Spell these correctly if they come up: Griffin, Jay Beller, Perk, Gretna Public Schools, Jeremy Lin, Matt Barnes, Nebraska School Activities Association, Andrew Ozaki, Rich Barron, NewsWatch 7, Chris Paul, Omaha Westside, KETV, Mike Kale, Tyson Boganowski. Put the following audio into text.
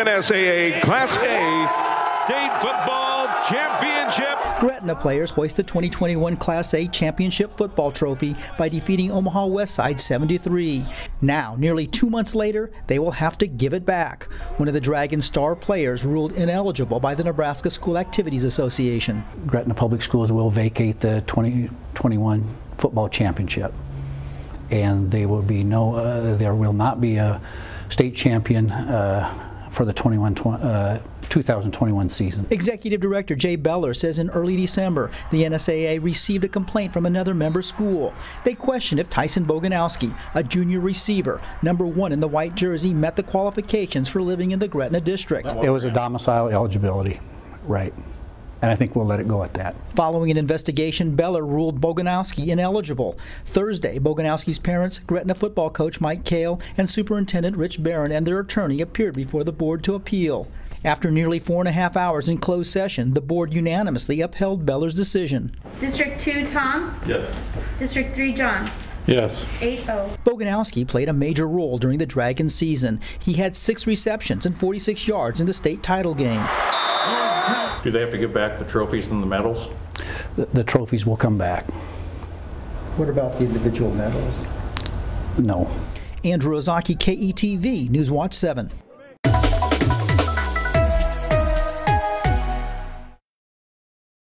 NSAA Class A State Football Championship. Gretna players hoist the 2021 Class A Championship Football Trophy by defeating Omaha Westside 73. Now, nearly 2 months later, they will have to give it back. One of the Dragons' star players ruled ineligible by the Nebraska School Activities Association. Gretna Public Schools will vacate the 2021 Football Championship, and there will not be a state champion for the 2021 season. Executive Director Jay Beller says in early December, the NSAA received a complaint from another member school. They questioned if Tyson Boganowski, a junior receiver, number one in the white jersey, met the qualifications for living in the Gretna district. It was a domicile eligibility, right? And I think we'll let it go at that. Following an investigation, Beller ruled Boganowski ineligible. Thursday, Boganowski's parents, Gretna football coach Mike Kale, and Superintendent Rich Barron and their attorney appeared before the board to appeal. After nearly 4.5 hours in closed session, the board unanimously upheld Beller's decision. District 2, Tom? Yes. District 3, John? Yes. 8-0. Boganowski played a major role during the Dragons season. He had 6 receptions and 46 yards in the state title game. Do they have to give back the trophies and the medals? The trophies will come back. What about the individual medals? No. Andrew Ozaki, KETV, Newswatch 7.